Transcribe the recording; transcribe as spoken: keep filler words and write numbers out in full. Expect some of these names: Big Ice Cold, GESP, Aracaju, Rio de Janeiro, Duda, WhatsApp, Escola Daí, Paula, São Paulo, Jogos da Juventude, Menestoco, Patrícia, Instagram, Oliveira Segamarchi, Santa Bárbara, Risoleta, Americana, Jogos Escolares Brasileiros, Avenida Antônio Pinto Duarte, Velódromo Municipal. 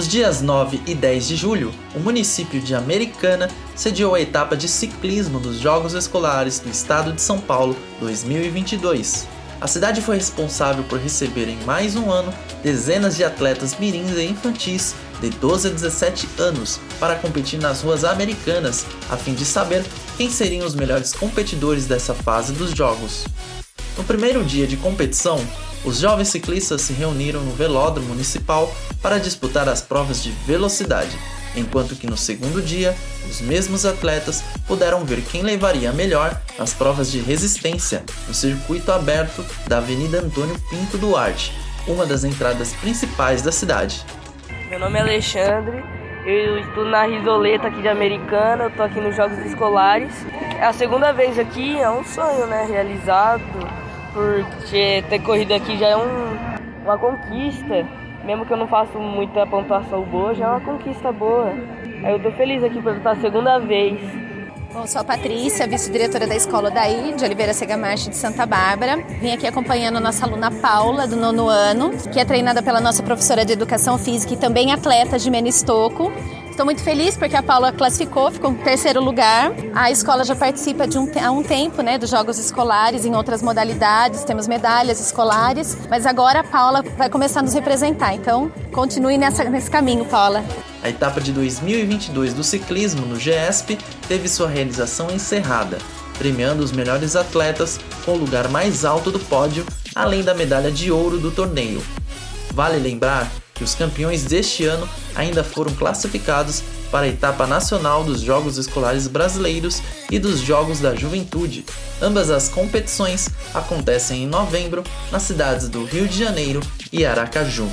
Nos dias nove e dez de julho, o município de Americana sediou a etapa de ciclismo dos Jogos Escolares do Estado de São Paulo dois mil e vinte e dois. A cidade foi responsável por receber em mais um ano dezenas de atletas mirins e infantis de doze a dezessete anos para competir nas ruas americanas, a fim de saber quem seriam os melhores competidores dessa fase dos jogos. No primeiro dia de competição, os jovens ciclistas se reuniram no Velódromo Municipal para disputar as provas de velocidade, enquanto que no segundo dia, os mesmos atletas puderam ver quem levaria melhor nas provas de resistência no circuito aberto da Avenida Antônio Pinto Duarte, uma das entradas principais da cidade. Meu nome é Alexandre, eu estudo na Risoleta aqui de Americana, eu tô aqui nos Jogos Escolares. É a segunda vez aqui, é um sonho, né, realizado. Porque ter corrido aqui já é um, uma conquista, mesmo que eu não faça muita pontuação boa, já é uma conquista boa. Eu tô feliz aqui por estar a segunda vez. Bom, sou a Patrícia, vice-diretora da Escola Daí, de Oliveira Segamarchi, de Santa Bárbara. Vim aqui acompanhando a nossa aluna Paula, do nono ano, que é treinada pela nossa professora de Educação Física e também atleta de Menestoco. Estou muito feliz porque a Paula classificou, ficou em terceiro lugar. A escola já participa de um, há um tempo, né, dos Jogos Escolares em outras modalidades, temos medalhas escolares, mas agora a Paula vai começar a nos representar, então continue nessa, nesse caminho, Paula. A etapa de dois mil e vinte e dois do ciclismo no GESP teve sua realização encerrada, premiando os melhores atletas com o lugar mais alto do pódio, além da medalha de ouro do torneio. Vale lembrar que os campeões deste ano ainda foram classificados para a etapa nacional dos Jogos Escolares Brasileiros e dos Jogos da Juventude. Ambas as competições acontecem em novembro nas cidades do Rio de Janeiro e Aracaju.